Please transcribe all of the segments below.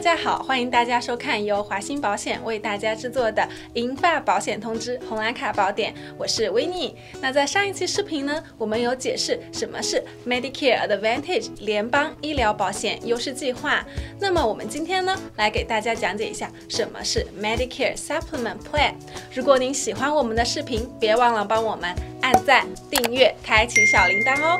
大家好，欢迎大家收看由华鑫保险为大家制作的《银发保险通知红蓝卡宝典》，我是维尼。那在上一期视频呢，我们有解释什么是 Medicare Advantage 联邦医疗保险优势计划。那么我们今天呢，来给大家讲解一下什么是 Medicare Supplement Plan。如果您喜欢我们的视频，别忘了帮我们按赞、订阅、开启小铃铛哦。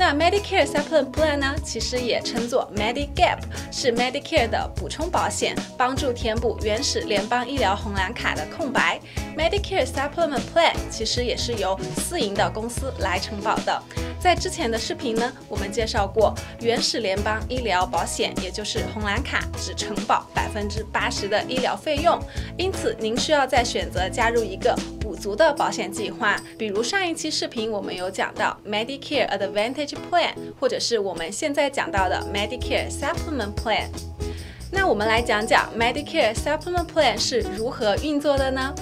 那 Medicare Supplement Plan 呢，其实也称作 Medigap， 是 Medicare 的补充保险，帮助填补原始联邦医疗红蓝卡的空白。Medicare Supplement Plan 其实也是由私营的公司来承保的。在之前的视频呢，我们介绍过原始联邦医疗保险，也就是红蓝卡，只承保80%的医疗费用，因此您需要再选择加入一个 补足的保险计划，比如上一期视频我们有讲到 Medicare Advantage Plan， 或者是我们现在讲到的 Medicare Supplement Plan。那我们来讲讲 Medicare Supplement Plan 是如何运作的呢？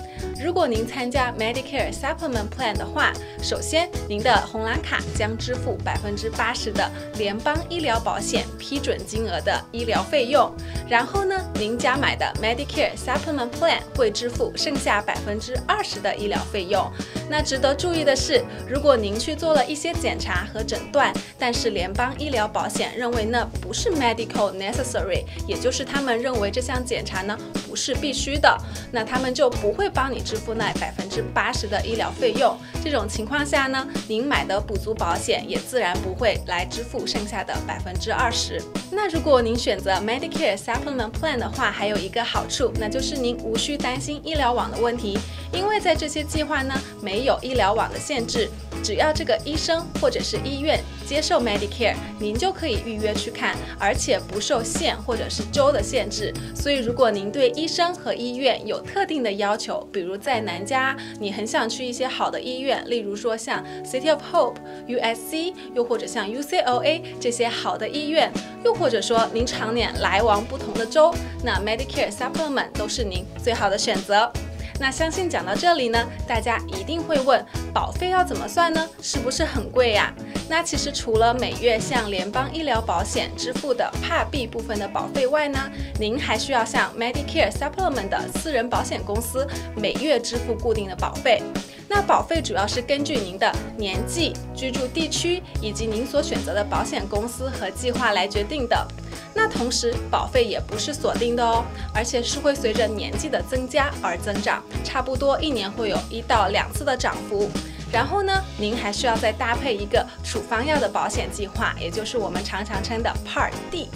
如果您参加 Medicare Supplement Plan 的话，首先您的红蓝卡将支付80%的联邦医疗保险批准金额的医疗费用。 然后呢，您加买的 Medicare Supplement Plan 会支付剩下20%的医疗费用。那值得注意的是，如果您去做了一些检查和诊断，但是联邦医疗保险认为那不是 Medical Necessary， 也就是他们认为这项检查呢不是必须的，那他们就不会帮你支付那80%的医疗费用。这种情况下呢，您买的补足保险也自然不会来支付剩下的20%。那如果您选择 Medicare Supplement Plan 的话，还有一个好处，那就是您无需担心医疗网的问题，因为在这些计划呢没有医疗网的限制，只要这个医生或者是医院接受 Medicare， 您就可以预约去看，而且不受县或者是州的限制。所以，如果您对医生和医院有特定的要求，比如在南加，你很想去一些好的医院，例如说像 City of Hope、USC， 又或者像 UCLA 这些好的医院，又或者说您常年来往不同的州，那 Medicare Supplement 都是您最好的选择。 那相信讲到这里呢，大家一定会问，保费要怎么算呢？是不是很贵呀？那其实除了每月向联邦医疗保险支付的Part B 部分的保费外呢，您还需要向 Medicare Supplement 的私人保险公司每月支付固定的保费。 那保费主要是根据您的年纪、居住地区以及您所选择的保险公司和计划来决定的。那同时，保费也不是锁定的哦，而且是会随着年纪的增加而增长，差不多一年会有1到2次的涨幅。 然后呢，您还需要再搭配一个处方药的保险计划，也就是我们常常称的 Part D。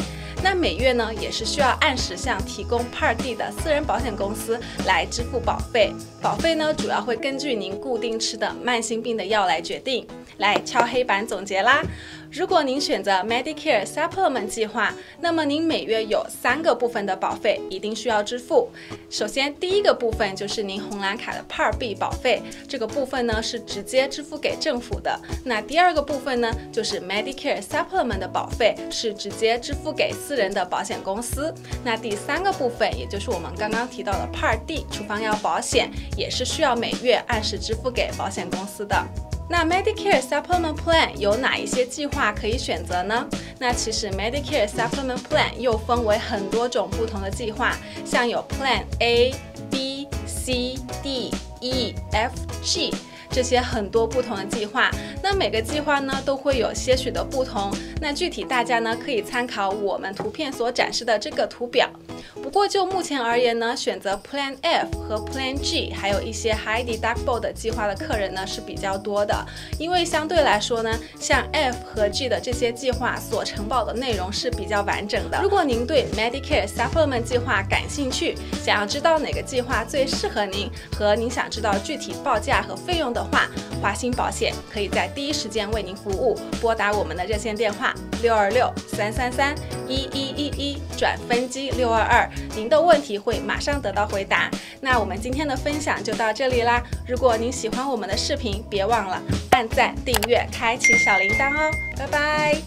那每月呢，也是需要按时向提供 Part D 的私人保险公司来支付保费。保费呢，主要会根据您固定吃的慢性病的药来决定。来敲黑板总结啦！如果您选择 Medicare Supplement 计划，那么您每月有3个部分的保费一定需要支付。首先，第一个部分就是您红蓝卡的 Part B 保费，这个部分呢是直接支付给政府的。那第二个部分呢，就是 Medicare Supplement 的保费是直接支付给私人的保险公司。那第3个部分，也就是我们刚刚提到的 Part D 处方药保险，也是需要每月按时支付给保险公司的。 那 Medicare Supplement Plan 有哪一些计划可以选择呢？那其实 Medicare Supplement Plan 又分为很多种不同的计划，像有 Plan A、B、C、D、E、F、G 这些很多不同的计划。那每个计划呢都会有些许的不同。那具体大家呢可以参考我们图片所展示的这个图表。 不过就目前而言呢，选择 Plan F 和 Plan G， 还有一些 High Deductible 的计划的客人呢是比较多的，因为相对来说呢，像 F 和 G 的这些计划所承保的内容是比较完整的。如果您对 Medicare Supplement 计划感兴趣，想要知道哪个计划最适合您，和您想知道具体报价和费用的话，华鑫保险可以在第一时间为您服务，拨打我们的热线电话626-333-1111转分机622。 您的问题会马上得到回答。那我们今天的分享就到这里啦。如果您喜欢我们的视频，别忘了按赞、订阅、开启小铃铛哦。拜拜。